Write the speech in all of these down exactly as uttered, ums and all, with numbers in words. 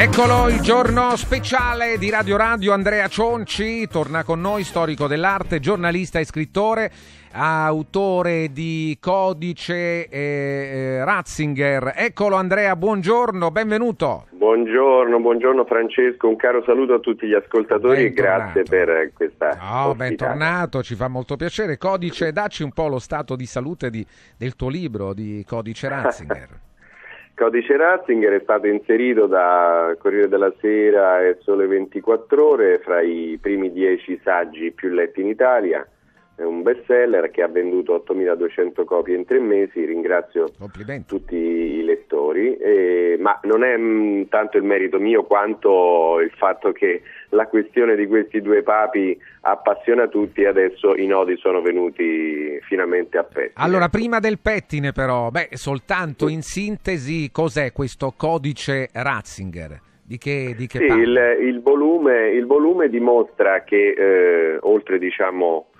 Eccolo il giorno speciale di Radio Radio. Andrea Cionci torna con noi, storico dell'arte, giornalista e scrittore, autore di Codice eh, Ratzinger. Eccolo Andrea, buongiorno, benvenuto. Buongiorno, buongiorno Francesco, un caro saluto a tutti gli ascoltatori e grazie per questa oh, bentornato, ci fa molto piacere. Codice, dacci un po' lo stato di salute di, del tuo libro di Codice Ratzinger. Codice Ratzinger è stato inserito da Corriere della Sera e Sole ventiquattro Ore fra i primi dieci saggi più letti in Italia. È un bestseller che ha venduto ottomiladuecento copie in tre mesi. Ringrazio tutti i lettori, eh, ma non è mh, tanto il merito mio quanto il fatto che la questione di questi due papi appassiona tutti e adesso i nodi sono venuti finalmente a pettine. Allora, prima del pettine però, beh, soltanto in sintesi cos'è questo Codice Ratzinger? Di che, di che sì, il, il, volume, il volume dimostra che eh, oltre diciamo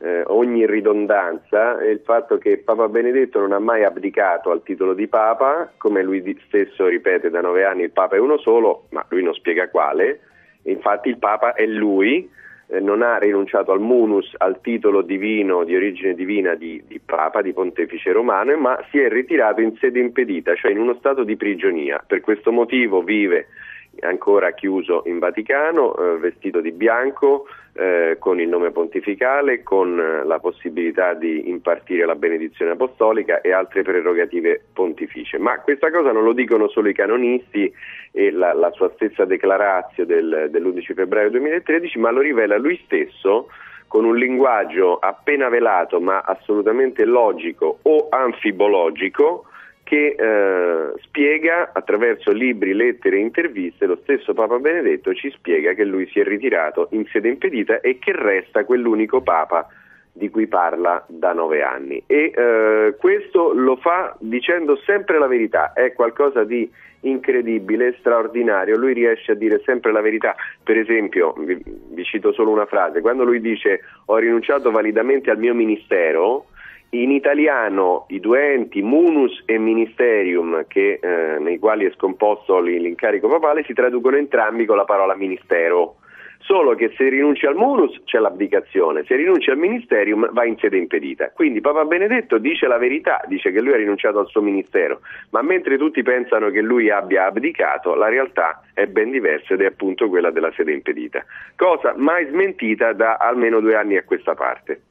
eh, ogni ridondanza e il fatto che Papa Benedetto non ha mai abdicato al titolo di Papa, come lui stesso ripete da nove anni il Papa è uno solo, ma lui non spiega quale, infatti il Papa è lui. Non ha rinunciato al Munus, al titolo divino, di origine divina di, di Papa, di Pontefice Romano, ma si è ritirato in sede impedita, cioè in uno stato di prigionia. Per questo motivo vive ancora chiuso in Vaticano, eh, vestito di bianco, eh, con il nome pontificale, con la possibilità di impartire la benedizione apostolica e altre prerogative pontificie. Ma questa cosa non lo dicono solo i canonisti e la, la sua stessa Declaratio del, dell'undici febbraio duemilatredici, ma lo rivela lui stesso con un linguaggio appena velato ma assolutamente logico o anfibologico, che eh, spiega attraverso libri, lettere e interviste. Lo stesso Papa Benedetto ci spiega che lui si è ritirato in sede impedita e che resta quell'unico Papa di cui parla da nove anni e eh, questo lo fa dicendo sempre la verità. È qualcosa di incredibile, straordinario, lui riesce a dire sempre la verità. Per esempio, vi, vi cito solo una frase, quando lui dice ho rinunciato validamente al mio ministero, in italiano i due enti, Munus e Ministerium, che, eh, nei quali è scomposto l'incarico papale, si traducono entrambi con la parola ministero. Solo che se rinunci al Munus c'è l'abdicazione, se rinunci al Ministerium va in sede impedita. Quindi Papa Benedetto dice la verità, dice che lui ha rinunciato al suo ministero, ma mentre tutti pensano che lui abbia abdicato, la realtà è ben diversa ed è appunto quella della sede impedita. Cosa mai smentita da almeno due anni a questa parte.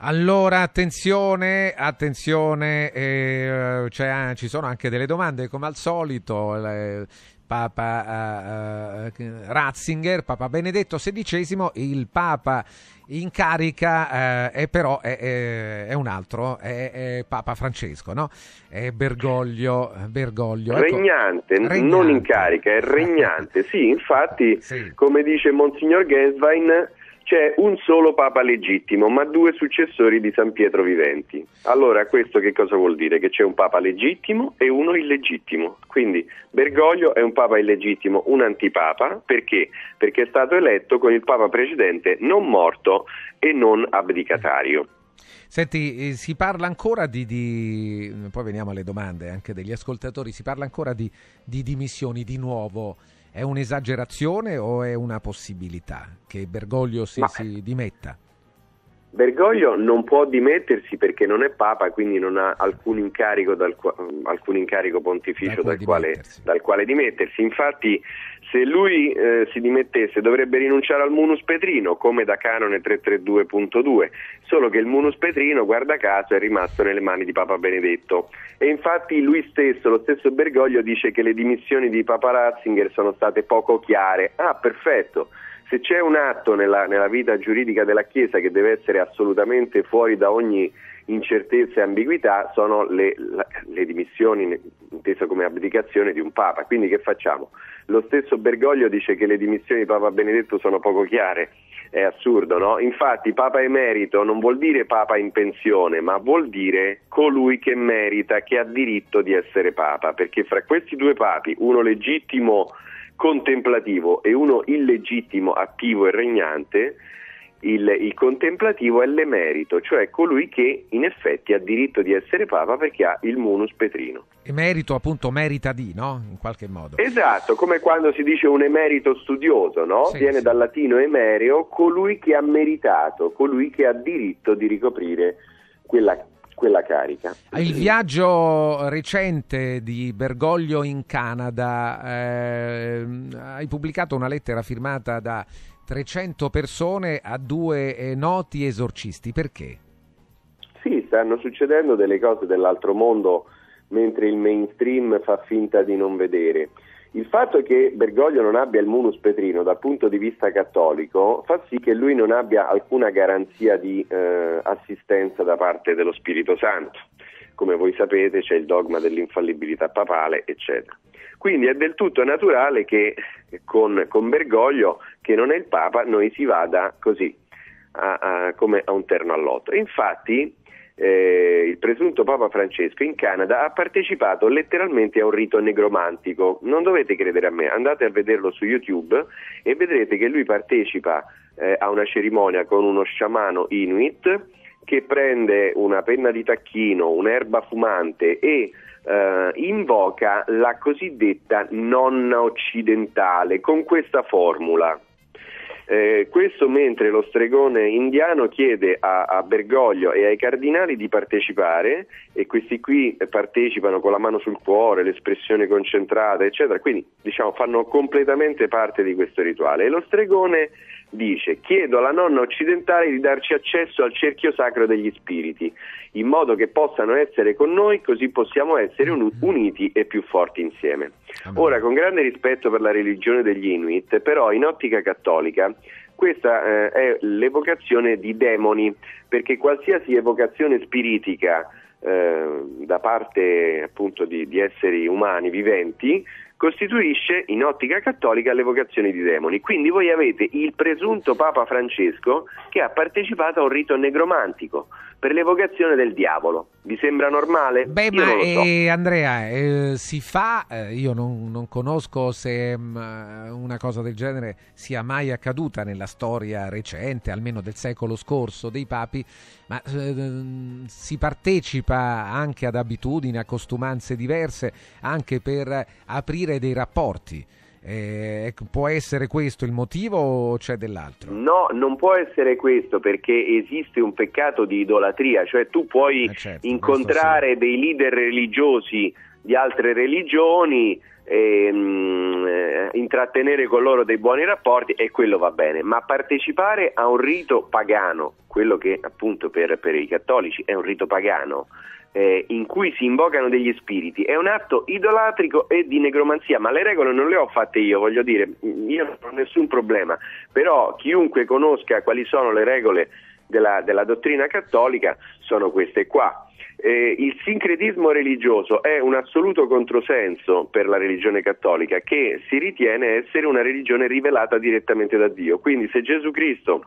Allora attenzione, attenzione, eh, cioè, ci sono anche delle domande come al solito. Eh, Papa eh, Ratzinger, Papa Benedetto sedicesimo, il Papa in carica eh, è però è, è, è un altro, è, è Papa Francesco, no? È Bergoglio, Bergoglio ecco. regnante, regnante, non in carica, è regnante, sì, infatti sì. Come dice Monsignor Gänswein, c'è un solo Papa legittimo, ma due successori di San Pietro viventi. Allora, questo che cosa vuol dire? Che c'è un Papa legittimo e uno illegittimo. Quindi Bergoglio è un Papa illegittimo, un antipapa, perché? Perché è stato eletto con il Papa precedente non morto e non abdicatario. Senti, si parla ancora di, di... poi veniamo alle domande anche degli ascoltatori, si parla ancora di, di dimissioni di nuovo. È un'esagerazione o è una possibilità che Bergoglio si, Ma... si dimetta? Bergoglio non può dimettersi perché non è Papa, quindi non ha alcun incarico, dal, alcun incarico pontificio dal, dal, quale, dal quale dimettersi. Infatti se lui eh, si dimettesse dovrebbe rinunciare al Munus Petrino come da canone trecentotrentadue punto due, solo che il Munus Petrino, guarda caso, è rimasto nelle mani di Papa Benedetto e infatti lui stesso, lo stesso Bergoglio, dice che le dimissioni di Papa Ratzinger sono state poco chiare. Ah, perfetto. Se c'è un atto nella, nella vita giuridica della Chiesa che deve essere assolutamente fuori da ogni incertezza e ambiguità, sono le, le dimissioni, intesa come abdicazione di un Papa. Quindi che facciamo? Lo stesso Bergoglio dice che le dimissioni di Papa Benedetto sono poco chiare. È assurdo, no? Infatti Papa emerito non vuol dire Papa in pensione, ma vuol dire colui che merita, che ha diritto di essere Papa, perché fra questi due Papi, uno legittimo contemplativo e uno illegittimo attivo e regnante, il, il contemplativo è l'emerito, cioè colui che in effetti ha diritto di essere Papa perché ha il Munus Petrino. emerito appunto merita di, no? In qualche modo. Esatto, come quando si dice un emerito studioso, no? Sì, viene sì. dal latino emereo, colui che ha meritato, colui che ha diritto di ricoprire quella quella carica. Il viaggio recente di Bergoglio in Canada, eh, hai pubblicato una lettera firmata da trecento persone a due noti esorcisti, perché? Sì, stanno succedendo delle cose dell'altro mondo mentre il mainstream fa finta di non vedere. Il fatto che Bergoglio non abbia il munus petrino dal punto di vista cattolico fa sì che lui non abbia alcuna garanzia di eh, assistenza da parte dello Spirito Santo. Come voi sapete c'è il dogma dell'infallibilità papale, eccetera. Quindi è del tutto naturale che con, con Bergoglio, che non è il Papa, noi si vada così, a, a, come a un terno all'otto. Infatti Eh, il presunto Papa Francesco in Canada ha partecipato letteralmente a un rito negromantico. Non dovete credere a me, andate a vederlo su YouTube e vedrete che lui partecipa eh, a una cerimonia con uno sciamano inuit che prende una penna di tacchino, un'erba fumante e eh, invoca la cosiddetta nonna occidentale con questa formula. Eh, questo mentre lo stregone indiano chiede a, a Bergoglio e ai cardinali di partecipare, e questi qui partecipano con la mano sul cuore, l'espressione concentrata, eccetera, quindi diciamo fanno completamente parte di questo rituale. E lo stregone dice: chiedo alla nonna occidentale di darci accesso al cerchio sacro degli spiriti, in modo che possano essere con noi, così possiamo essere un- uniti e più forti insieme. Ora, con grande rispetto per la religione degli Inuit, però in ottica cattolica questa eh, è l'evocazione di demoni, perché qualsiasi evocazione spiritica eh, da parte appunto di, di esseri umani viventi costituisce in ottica cattolica l'evocazione di demoni. Quindi voi avete il presunto Papa Francesco che ha partecipato a un rito negromantico per l'evocazione del diavolo. Vi sembra normale? Beh, io ma non lo so. eh, Andrea, eh, si fa, eh, io non, non conosco se mh, una cosa del genere sia mai accaduta nella storia recente, almeno del secolo scorso, dei papi, ma eh, si partecipa anche ad abitudini, a costumanze diverse, anche per aprire dei rapporti. Eh, può essere questo il motivo o c'è dell'altro? No, non può essere questo, perché esiste un peccato di idolatria, cioè tu puoi eh certo, incontrare sì. dei leader religiosi di altre religioni, e, mh, intrattenere con loro dei buoni rapporti, e quello va bene, ma partecipare a un rito pagano, quello che appunto per, per i cattolici è un rito pagano, Eh, in cui si invocano degli spiriti, è un atto idolatrico e di negromanzia. Ma le regole non le ho fatte io, voglio dire, io non ho nessun problema, però chiunque conosca quali sono le regole della, della dottrina cattolica, sono queste qua. Eh, il sincretismo religioso è un assoluto controsenso per la religione cattolica, che si ritiene essere una religione rivelata direttamente da Dio. Quindi se Gesù Cristo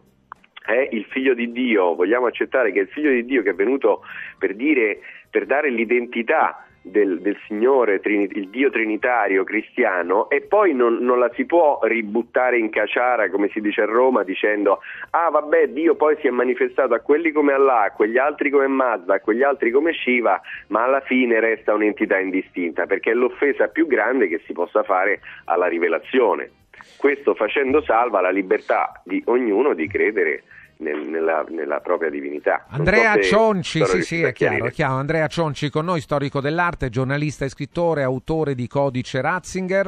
è il figlio di Dio, vogliamo accettare che è il figlio di Dio, che è venuto per dire, per dare l'identità del, del Signore, il Dio trinitario cristiano, e poi non, non la si può ributtare in caciara, come si dice a Roma, dicendo: ah vabbè, Dio poi si è manifestato a quelli come Allah, a quegli altri come Mazda, a quegli altri come Shiva, ma alla fine resta un'entità indistinta, perché è l'offesa più grande che si possa fare alla rivelazione. Questo facendo salva la libertà di ognuno di credere nel, nella, nella propria divinità. Andrea so Cionci, sì sì, è chiaro, è chiaro. Andrea Cionci con noi, storico dell'arte, giornalista e scrittore, autore di Codice Ratzinger.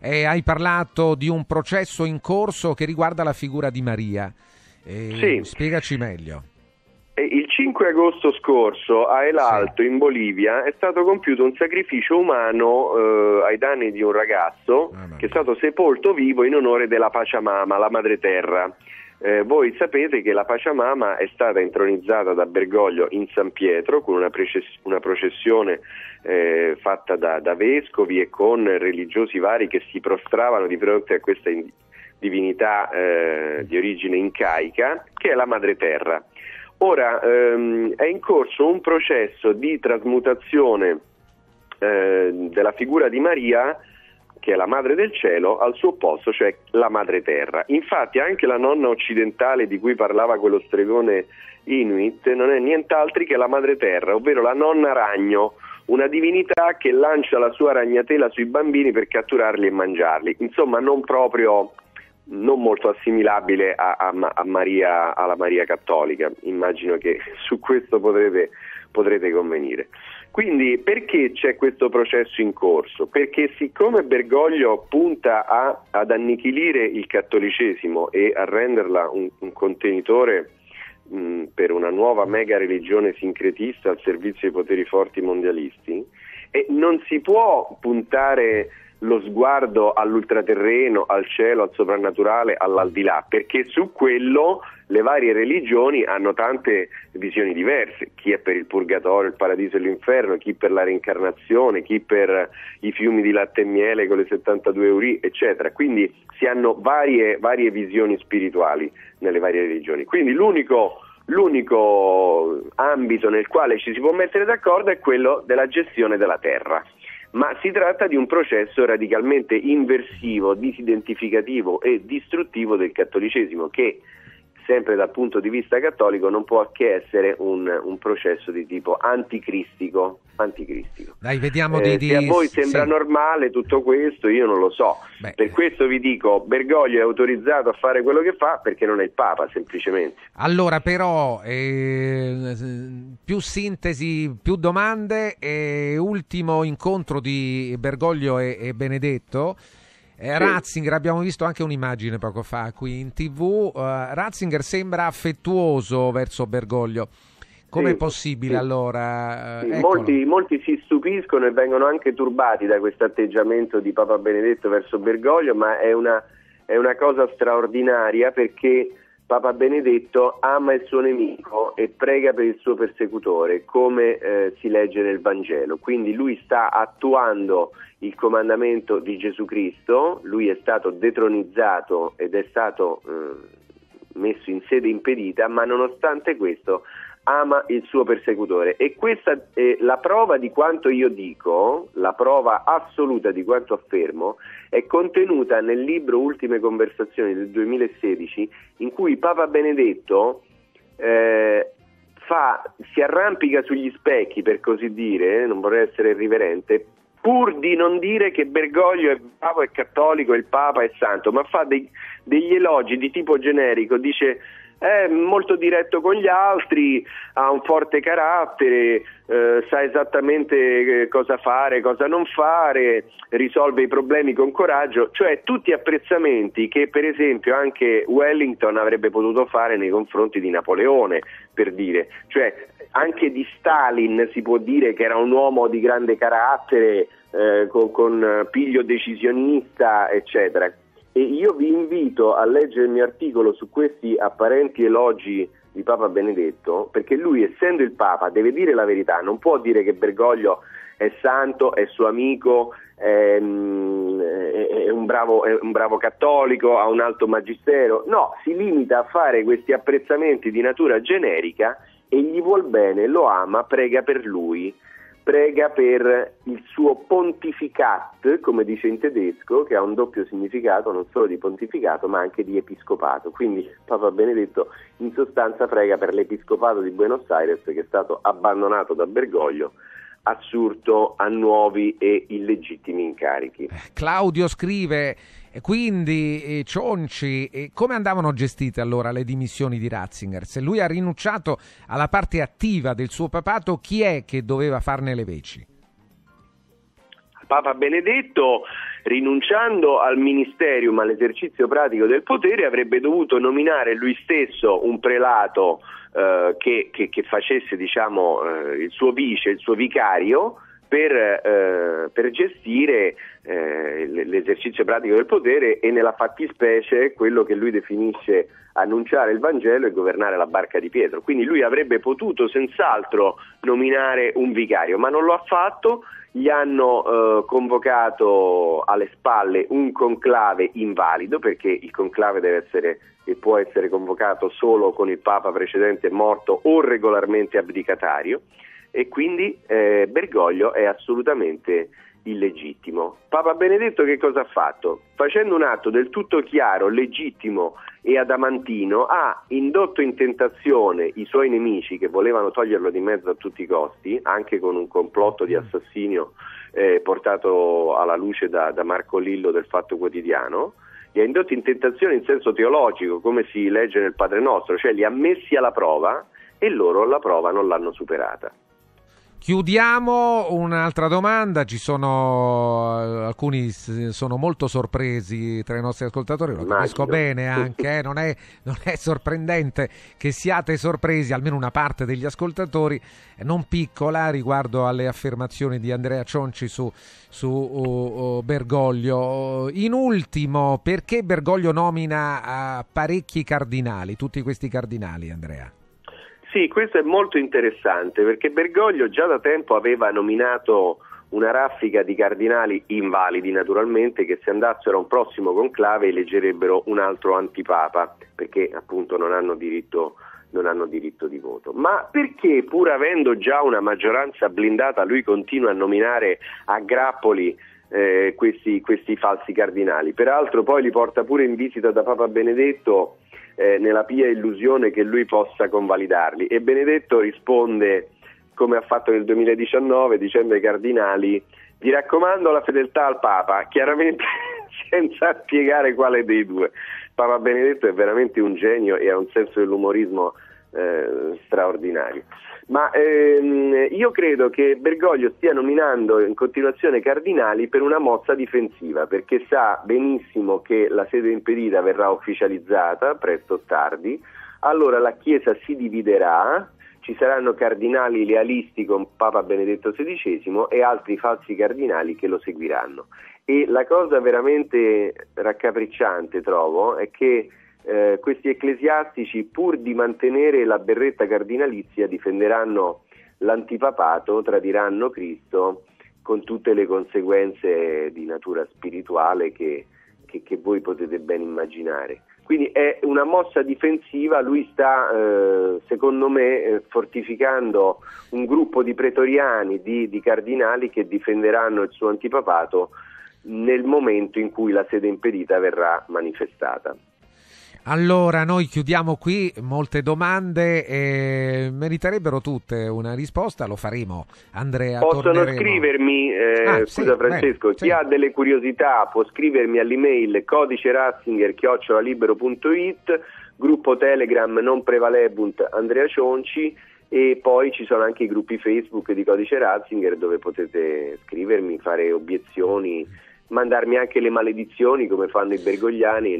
E hai parlato di un processo in corso che riguarda la figura di Maria. E sì. Spiegaci meglio. Il cinque agosto scorso a El Alto, sì. in Bolivia, è stato compiuto un sacrificio umano eh, ai danni di un ragazzo ah, che è stato sepolto vivo in onore della Pachamama, la madre terra. Eh, voi sapete che la Pachamama è stata intronizzata da Bergoglio in San Pietro con una, preces- una processione eh, fatta da, da vescovi e con religiosi vari che si prostravano di fronte a questa in- divinità eh, di origine incaica, che è la madre terra. Ora ehm, è in corso un processo di trasmutazione eh, della figura di Maria, che è la madre del cielo, al suo posto, cioè la madre terra. Infatti anche la nonna occidentale di cui parlava quello stregone inuit non è nient'altro che la madre terra, ovvero la nonna ragno, una divinità che lancia la sua ragnatela sui bambini per catturarli e mangiarli, insomma non proprio, non molto assimilabile a, a, a Maria, alla Maria Cattolica, immagino che su questo potrete, potrete convenire. Quindi perché c'è questo processo in corso? Perché siccome Bergoglio punta a, ad annichilire il cattolicesimo e a renderla un, un contenitore mh, per una nuova mega religione sincretista al servizio dei poteri forti mondialisti, e non si può puntare lo sguardo all'ultraterreno, al cielo, al soprannaturale, all'aldilà, perché su quello le varie religioni hanno tante visioni diverse, chi è per il purgatorio, il paradiso e l'inferno, chi per la reincarnazione, chi per i fiumi di latte e miele con le settantadue uri, eccetera. Quindi si hanno varie, varie visioni spirituali nelle varie religioni. Quindi l'unico, l'unico ambito nel quale ci si può mettere d'accordo è quello della gestione della terra. Ma si tratta di un processo radicalmente inversivo, disidentificativo e distruttivo del cattolicesimo, che sempre dal punto di vista cattolico non può che essere un, un processo di tipo anticristico. anticristico. Dai, vediamo eh, di, di... Se a voi sembra sì. normale tutto questo, io non lo so. Beh, per questo vi dico, Bergoglio è autorizzato a fare quello che fa perché non è il Papa, semplicemente. Allora, però, eh, più sintesi, più domande. Eh, ultimo incontro di Bergoglio e, e Benedetto. Eh, Ratzinger, abbiamo visto anche un'immagine poco fa qui in tivù. Uh, Ratzinger sembra affettuoso verso Bergoglio. Com'è sì, possibile sì. allora? Sì, molti, molti si stupiscono e vengono anche turbati da questo atteggiamento di Papa Benedetto verso Bergoglio, ma è una, è una cosa straordinaria, perché Papa Benedetto ama il suo nemico e prega per il suo persecutore, come eh, si legge nel Vangelo. Quindi lui sta attuando il comandamento di Gesù Cristo, lui è stato detronizzato ed è stato eh, messo in sede impedita, ma nonostante questo ama il suo persecutore, e questa è la prova di quanto io dico, la prova assoluta di quanto affermo è contenuta nel libro Ultime Conversazioni del duemilasedici, in cui Papa Benedetto eh, fa, si arrampica sugli specchi, per così dire, non vorrei essere irriverente, pur di non dire che Bergoglio è bravo, è cattolico, il Papa è santo, ma fa dei, degli elogi di tipo generico, dice: è molto diretto con gli altri, ha un forte carattere, eh, sa esattamente cosa fare, cosa non fare, risolve i problemi con coraggio, cioè tutti apprezzamenti che per esempio anche Wellington avrebbe potuto fare nei confronti di Napoleone, per dire, cioè anche di Stalin si può dire che era un uomo di grande carattere, eh, con, con piglio decisionista, eccetera. E io vi invito a leggere il mio articolo su questi apparenti elogi di Papa Benedetto, perché lui, essendo il Papa, deve dire la verità, non può dire che Bergoglio è santo, è suo amico, è, è, un, bravo, è un bravo cattolico, ha un alto magistero, no, si limita a fare questi apprezzamenti di natura generica e gli vuol bene, lo ama, prega per lui, prega per il suo pontificat, come dice in tedesco, che ha un doppio significato, non solo di pontificato ma anche di episcopato. Quindi Papa Benedetto in sostanza prega per l'episcopato di Buenos Aires, che è stato abbandonato da Bergoglio, assurto a nuovi e illegittimi incarichi. Claudio scrive, quindi Cionci, come andavano gestite allora le dimissioni di Ratzinger? Se lui ha rinunciato alla parte attiva del suo papato, chi è che doveva farne le veci? Papa Benedetto, rinunciando al Ministerium, all'esercizio pratico del potere, avrebbe dovuto nominare lui stesso un prelato eh, che, che, che facesse, diciamo, eh, il suo vice, il suo vicario, per, eh, per gestire eh, l'esercizio pratico del potere e, nella fattispecie, quello che lui definisce annunciare il Vangelo e governare la barca di Pietro. Quindi lui avrebbe potuto senz'altro nominare un vicario, ma non lo ha fatto. Gli hanno eh, convocato alle spalle un conclave invalido, perché il conclave deve essere e può essere convocato solo con il Papa precedente morto o regolarmente abdicatario, e quindi eh, Bergoglio è assolutamente illegittimo. Papa Benedetto che cosa ha fatto? Facendo un atto del tutto chiaro, legittimo e adamantino, ha indotto in tentazione i suoi nemici che volevano toglierlo di mezzo a tutti i costi, anche con un complotto di assassinio eh, portato alla luce da, da Marco Lillo del Fatto Quotidiano. Li ha indotti in tentazione in senso teologico, come si legge nel Padre Nostro, cioè li ha messi alla prova e loro la prova non l'hanno superata. Chiudiamo un'altra domanda, ci sono alcuni sono molto sorpresi tra i nostri ascoltatori, lo capisco bene anche, eh? non, è, non è sorprendente che siate sorpresi, almeno una parte degli ascoltatori, non piccola, riguardo alle affermazioni di Andrea Cionci su, su uh, uh, Bergoglio. In ultimo, perché Bergoglio nomina uh, parecchi cardinali, tutti questi cardinali, Andrea? Sì, questo è molto interessante perché Bergoglio già da tempo aveva nominato una raffica di cardinali invalidi naturalmente che se andassero a un prossimo conclave eleggerebbero un altro antipapa perché appunto non hanno diritto, non hanno diritto di voto. Ma perché pur avendo già una maggioranza blindata lui continua a nominare a grappoli eh, questi, questi falsi cardinali? Peraltro poi li porta pure in visita da Papa Benedetto Eh, nella pia illusione che lui possa convalidarli, e Benedetto risponde come ha fatto nel duemiladiciannove dicendo ai cardinali: vi raccomando la fedeltà al Papa, chiaramente senza spiegare quale dei due. Papa Benedetto è veramente un genio e ha un senso dell'umorismo eh, straordinario, ma ehm, io credo che Bergoglio stia nominando in continuazione cardinali per una mossa difensiva, perché sa benissimo che la sede impedita verrà ufficializzata presto o tardi, allora la Chiesa si dividerà, ci saranno cardinali lealisti con Papa Benedetto sedicesimo e altri falsi cardinali che lo seguiranno. E la cosa veramente raccapricciante, trovo, è che Eh, questi ecclesiastici, pur di mantenere la berretta cardinalizia, difenderanno l'antipapato, tradiranno Cristo con tutte le conseguenze di natura spirituale che, che, che voi potete ben immaginare. Quindi è una mossa difensiva, lui sta eh, secondo me eh, fortificando un gruppo di pretoriani, di, di cardinali che difenderanno il suo antipapato nel momento in cui la sede impedita verrà manifestata. Allora, noi chiudiamo qui, molte domande e meriterebbero tutte una risposta, lo faremo. Andrea, possono torneremo. scrivermi, eh, ah, scusa sì, Francesco, bene, chi sì. ha delle curiosità può scrivermi all'email codice ratzinger chiocciola libero punto it, gruppo Telegram non prevalebunt Andrea Cionci, e poi ci sono anche i gruppi Facebook di Codice Ratzinger dove potete scrivermi, fare obiezioni, mandarmi anche le maledizioni come fanno i bergogliani.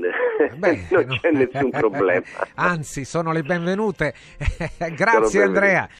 Beh, non c'è nessun problema, anzi sono le benvenute. Grazie, sono Andrea benvenuti.